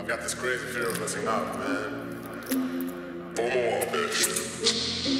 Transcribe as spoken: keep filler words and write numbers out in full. I've got this crazy fear of missing out, man. One more, bitch.